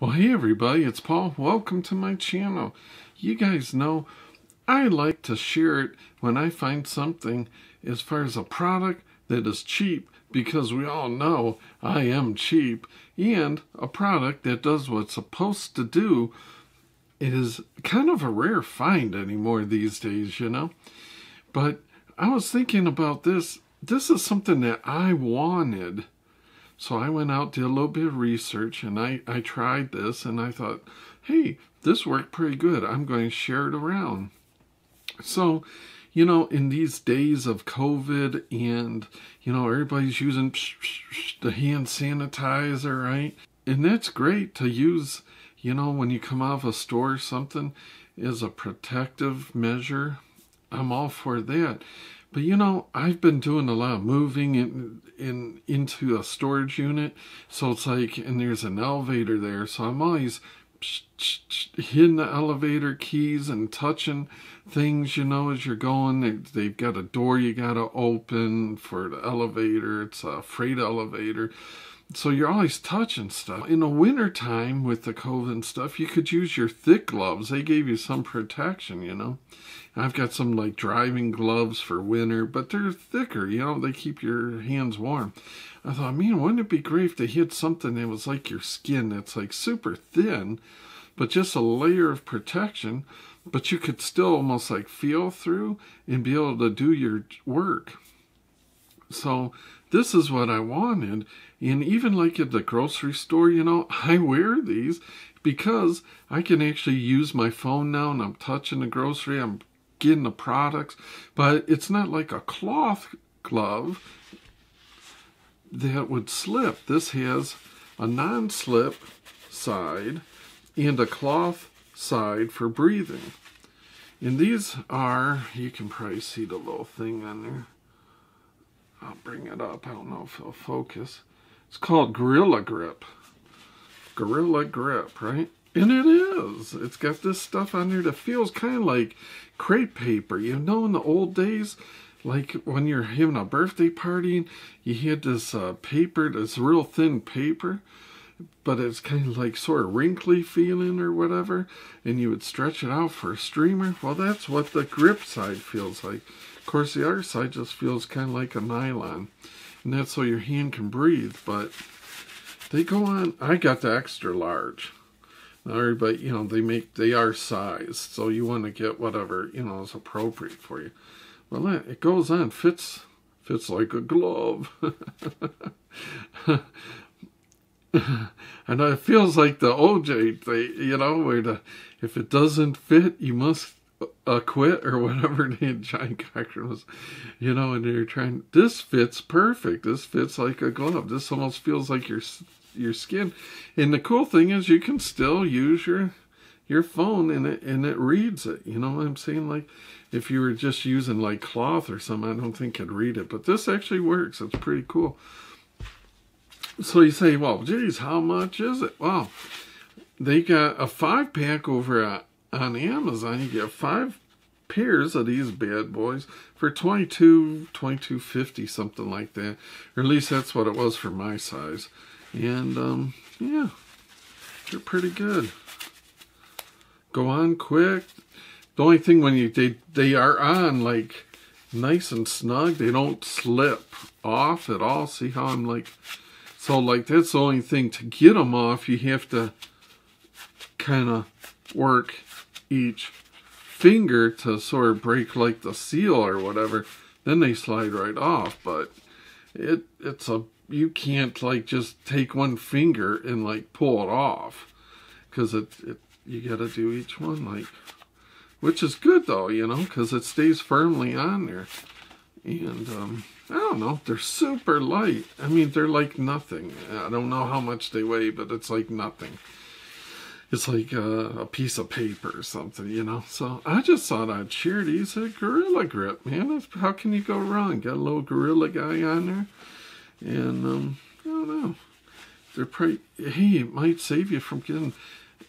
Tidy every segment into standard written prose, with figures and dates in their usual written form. Well, hey everybody, it's Paul. Welcome to my channel. You guys know I like to share it when I find something as far as a product that is cheap, because we all know I am cheap, and a product that does what it's supposed to do is kind of a rare find anymore these days, you know. But I was thinking about this. This is something that I wanted. So I went out, did a little bit of research, and I tried this, and I thought, hey, this worked pretty good. I'm going to share it around. So, you know, in these days of COVID and, you know, everybody's using the hand sanitizer, right? And that's great to use, you know, when you come out of a store or something, as a protective measure. I'm all for that. But, you know, I've been doing a lot of moving into a storage unit. So it's like, and there's an elevator there. So I'm always hitting the elevator keys and touching things, you know, as you're going. They've got a door you got to open for the elevator. It's a freight elevator. So you're always touching stuff. In the wintertime with the COVID and stuff, you could use your thick gloves. They gave you some protection, you know. I've got some like driving gloves for winter, but they're thicker, you know. They keep your hands warm. I thought, man, wouldn't it be great if they hit something that was like your skin, that's like super thin, but just a layer of protection, but you could still almost like feel through and be able to do your work. So this is what I wanted. And even like at the grocery store, you know, I wear these because I can actually use my phone now, and I'm touching the grocery, I'm getting the products, but it's not like a cloth glove that would slip. This has a non-slip side and a cloth side for breathing. And these are, you can probably see the little thing on there. I'll bring it up. I don't know if it'll focus. It's called Gorilla Grip. Gorilla Grip, right? And it is. It's got this stuff on there that feels kind of like crepe paper. You know, in the old days, like when you're having a birthday party, and you had this paper, this real thin paper, but it's kind of like sort of wrinkly feeling or whatever, and you would stretch it out for a streamer. Well, that's what the grip side feels like. Of course, the other side just feels kind of like a nylon, and that's so your hand can breathe. But they go on. I got the extra large. Now, everybody, you know, they are sized, so you want to get whatever, you know, is appropriate for you. Well, it goes on, fits like a glove. And it feels like the OJ thing, you know, where if it doesn't fit, you must quit or whatever John Cochran was, you know, and they're trying. This fits perfect. This fits like a glove. This almost feels like your skin. And the cool thing is, you can still use your phone, and it reads it. You know what I'm saying? Like if you were just using like cloth or something, I don't think it'd read it. But this actually works. It's pretty cool. So you say, well, geez, how much is it? Well, they got a 5-pack over on Amazon. You get 5 pairs of these bad boys for $22.50, something like that. Or at least that's what it was for my size. And, yeah, they're pretty good. Go on quick. The only thing when they are on, like, nice and snug. They don't slip off at all. See how I'm, like... So, like, that's the only thing. To get them off, you have to kind of work each finger to sort of break, like, the seal or whatever. Then they slide right off. But you can't, like, just take one finger and, like, pull it off. Because you got to do each one, like, which is good, though, you know, because it stays firmly on there. And, I don't know, they're super light. I mean, they're like nothing. I don't know how much they weigh, but it's like nothing. It's like a piece of paper or something, you know? So I just thought I'd share these at Gorilla Grip, man. How can you go wrong? Got a little gorilla guy on there. And, I don't know. Hey, it might save you from getting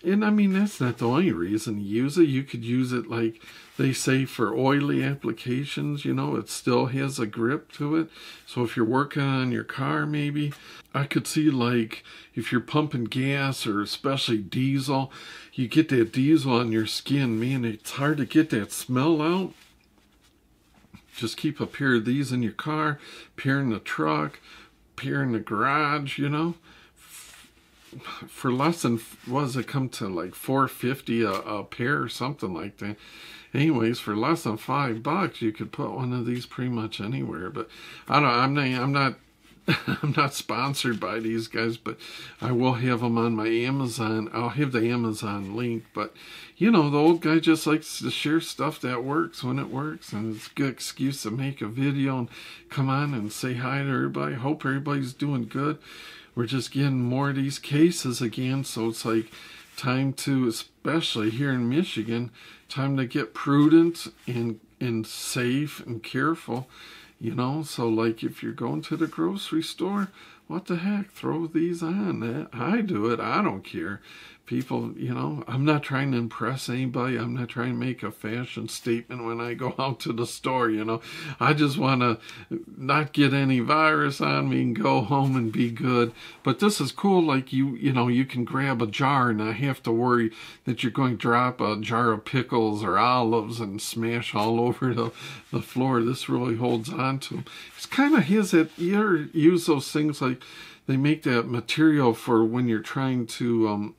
And I mean, that's not the only reason to use it. You could use it, like they say, for oily applications. You know, it still has a grip to it. So if you're working on your car, maybe, I could see, like, if you're pumping gas or especially diesel, you get that diesel on your skin. Man, it's hard to get that smell out. Just keep a pair of these in your car, pair in the truck, pair in the garage, you know. For less than, what does it come to, like $4.50 a pair or something like that? Anyways, for less than $5, you could put one of these pretty much anywhere. But I don't, I'm not sponsored by these guys, but I will have them on my Amazon. I'll have the Amazon link. But you know, the old guy just likes to share stuff that works when it works, and it's a good excuse to make a video and come on and say hi to everybody. Hope everybody's doing good. We're just getting more of these cases again, so it's like time to, especially here in Michigan, time to get prudent and safe and careful, you know. So like if you're going to the grocery store, what the heck, throw these on. I do it, I don't care. People, you know, I'm not trying to impress anybody. I'm not trying to make a fashion statement when I go out to the store, you know. I just want to not get any virus on me and go home and be good. But this is cool. Like, you know, you can grab a jar and not have to worry that you're going to drop a jar of pickles or olives and smash all over the floor. This really holds on to them. It's kind of his, you ever use those things like they make that material for when you're trying to,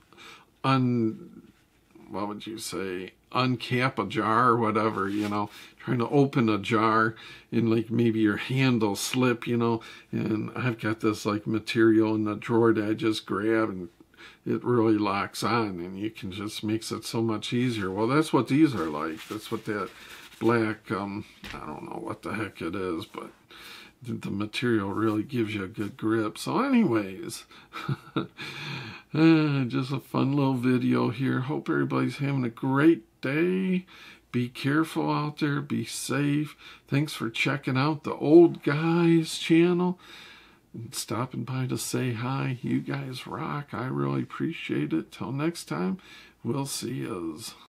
what would you say, uncap a jar or whatever, you know, trying to open a jar and like maybe your hand will slip, you know, and I've got this like material in the drawer that I just grab and it really locks on and you can just, makes it so much easier. Well, that's what these are like. That's what that black, I don't know what the heck it is, but the material really gives you a good grip. So anyways, just a fun little video here. Hope everybody's having a great day. Be careful out there. Be safe. Thanks for checking out the Old Guys channel and stopping by to say hi. You guys rock. I really appreciate it. Till next time, we'll see yous.